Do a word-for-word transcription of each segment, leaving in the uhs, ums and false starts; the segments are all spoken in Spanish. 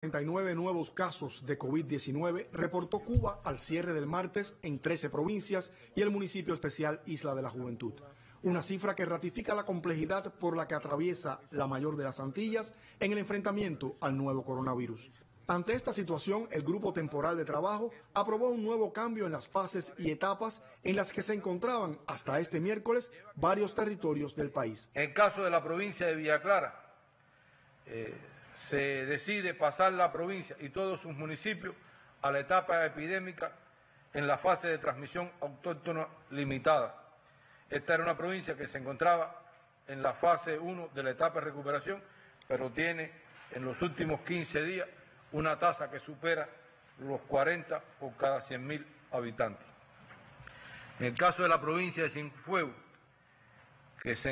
treinta y nueve nuevos casos de COVID diecinueve reportó Cuba al cierre del martes en trece provincias y el municipio especial Isla de la Juventud. Una cifra que ratifica la complejidad por la que atraviesa la mayor de las Antillas en el enfrentamiento al nuevo coronavirus. Ante esta situación, el Grupo Temporal de Trabajo aprobó un nuevo cambio en las fases y etapas en las que se encontraban hasta este miércoles varios territorios del país. En el caso de la provincia de Villa Clara, eh, se decide pasar la provincia y todos sus municipios a la etapa epidémica en la fase de transmisión autóctona limitada. Esta era una provincia que se encontraba en la fase uno de la etapa de recuperación, pero tiene en los últimos quince días una tasa que supera los cuarenta por cada cien mil habitantes. En el caso de la provincia de Cienfuegos, que se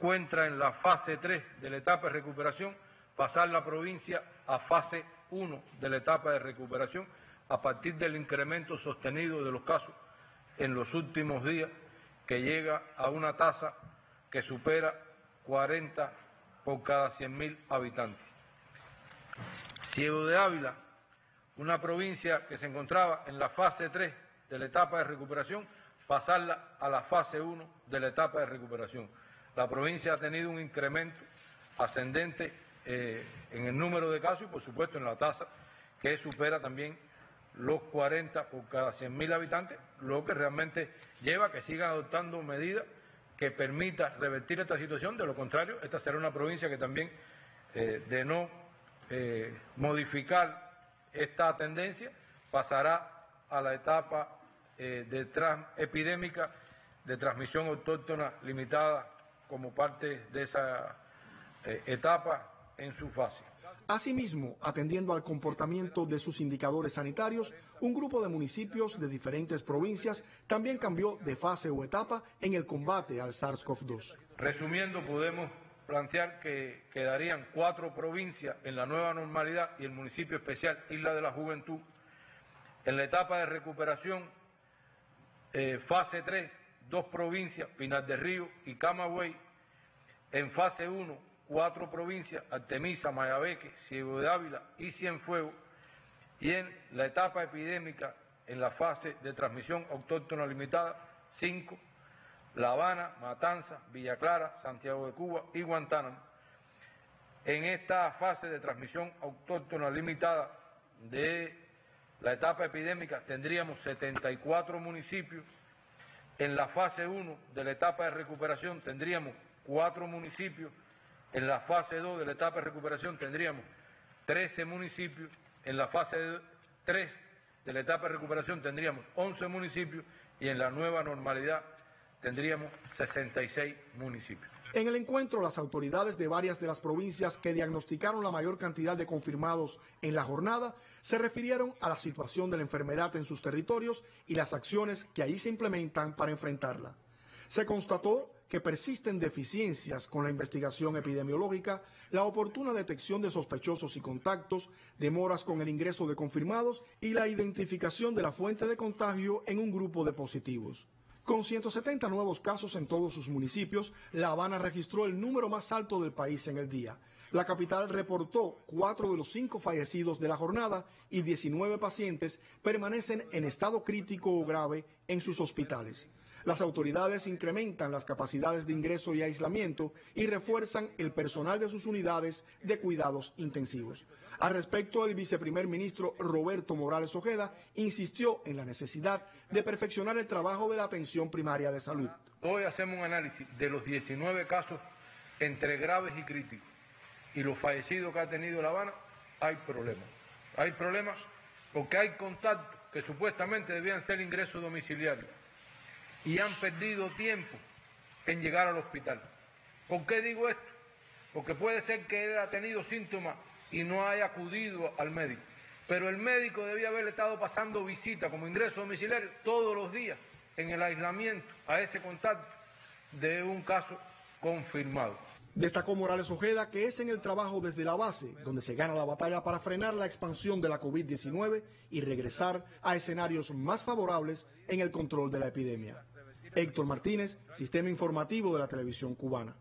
encuentra en la fase tres de la etapa de recuperación, pasar la provincia a fase uno de la etapa de recuperación a partir del incremento sostenido de los casos en los últimos días, que llega a una tasa que supera cuarenta por cada cien mil habitantes. Ciego de Ávila, una provincia que se encontraba en la fase tres de la etapa de recuperación, pasarla a la fase uno de la etapa de recuperación. La provincia ha tenido un incremento ascendente eh, en el número de casos y, por supuesto, en la tasa, que supera también los cuarenta por cada cien mil habitantes, lo que realmente lleva a que sigan adoptando medidas que permitan revertir esta situación. De lo contrario, esta será una provincia que también, eh, de no eh, modificar esta tendencia, pasará a la etapa eh, de trans epidémica de transmisión autóctona limitada como parte de esa eh, etapa en su fase. Asimismo, atendiendo al comportamiento de sus indicadores sanitarios, un grupo de municipios de diferentes provincias también cambió de fase o etapa en el combate al SARS CoV dos. Resumiendo, podemos plantear que quedarían cuatro provincias en la nueva normalidad y el municipio especial Isla de la Juventud. En la etapa de recuperación, eh, fase tres, dos provincias, Pinar del Río y Camagüey. En fase uno, cuatro provincias, Artemisa, Mayabeque, Ciego de Ávila y Cienfuegos, y en la etapa epidémica, en la fase de transmisión autóctona limitada, cinco, La Habana, Matanzas, Villa Clara, Santiago de Cuba y Guantánamo. En esta fase de transmisión autóctona limitada de la etapa epidémica tendríamos setenta y cuatro municipios. En la fase uno de la etapa de recuperación tendríamos cuatro municipios. En la fase dos de la etapa de recuperación tendríamos trece municipios. En la fase tres de la etapa de recuperación tendríamos once municipios. Y en la nueva normalidad tendríamos sesenta y seis municipios. En el encuentro, las autoridades de varias de las provincias que diagnosticaron la mayor cantidad de confirmados en la jornada se refirieron a la situación de la enfermedad en sus territorios y las acciones que ahí se implementan para enfrentarla. Se constató que persisten deficiencias con la investigación epidemiológica, la oportuna detección de sospechosos y contactos, demoras con el ingreso de confirmados y la identificación de la fuente de contagio en un grupo de positivos. Con ciento setenta nuevos casos en todos sus municipios, La Habana registró el número más alto del país en el día. La capital reportó cuatro de los cinco fallecidos de la jornada y diecinueve pacientes permanecen en estado crítico o grave en sus hospitales. Las autoridades incrementan las capacidades de ingreso y aislamiento y refuerzan el personal de sus unidades de cuidados intensivos. Al respecto, el viceprimer ministro Roberto Morales Ojeda insistió en la necesidad de perfeccionar el trabajo de la atención primaria de salud. Hoy hacemos un análisis de los diecinueve casos entre graves y críticos y los fallecidos que ha tenido La Habana. Hay problemas. Hay problemas porque hay contactos que supuestamente debían ser ingresos domiciliarios y han perdido tiempo en llegar al hospital. ¿Por qué digo esto? Porque puede ser que él ha tenido síntomas y no haya acudido al médico, pero el médico debía haberle estado pasando visita como ingreso domiciliario todos los días en el aislamiento a ese contacto de un caso confirmado. Destacó Morales Ojeda que es en el trabajo desde la base donde se gana la batalla para frenar la expansión de la COVID diecinueve y regresar a escenarios más favorables en el control de la epidemia. Héctor Martínez, Sistema Informativo de la Televisión Cubana.